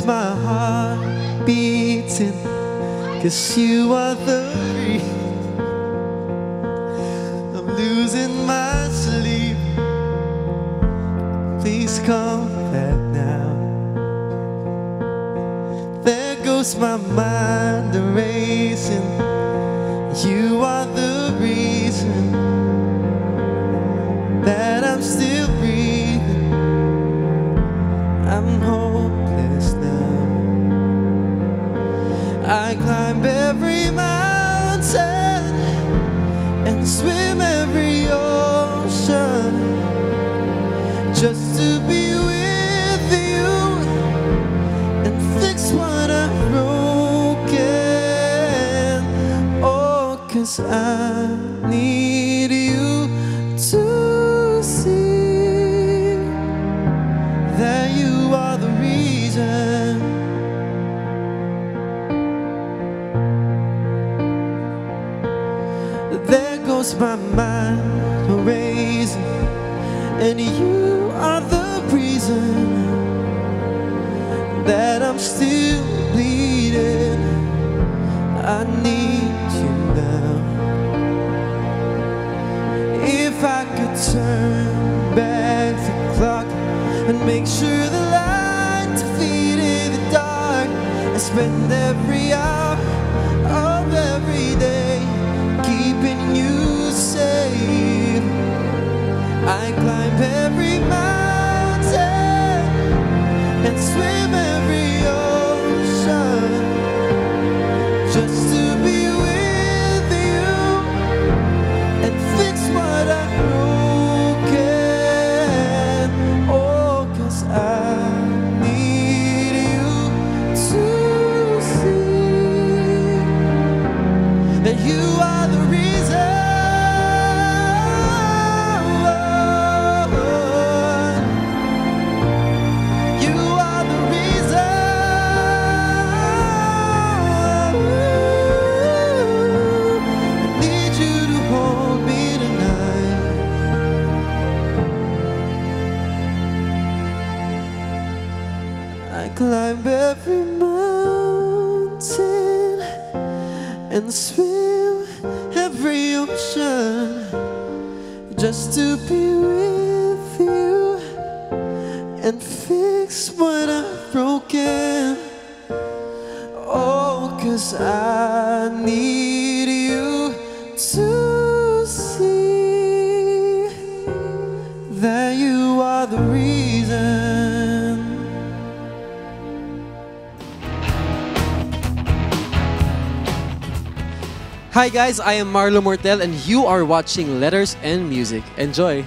gets my heart beating, 'cause you are the reason I'm losing my sleep. Please come back now. There goes my mind racing. You are the reason that I'm still breathing. I'm hopeless now. I climb every mountain and swim every ocean just to be with you and fix what I've broken. Oh, 'cause I need you to see that you are the reason. There goes my mind racing, and you are the reason that I'm still bleeding. I need you now. If I could turn back the clock and make sure the light defeated the dark, I spend every hour of every day keeping you safe. I climb every mountain and swim every ocean just to be with you and fix what I've broken. Oh, 'cause I need you to see that you are the reason. Climb every mountain and swim every ocean just to be with you and fix what I've broken. Oh, 'cause I need you to see that you are the reason. Hi guys, I am Marlo Mortel and you are watching Letters and Music. Enjoy!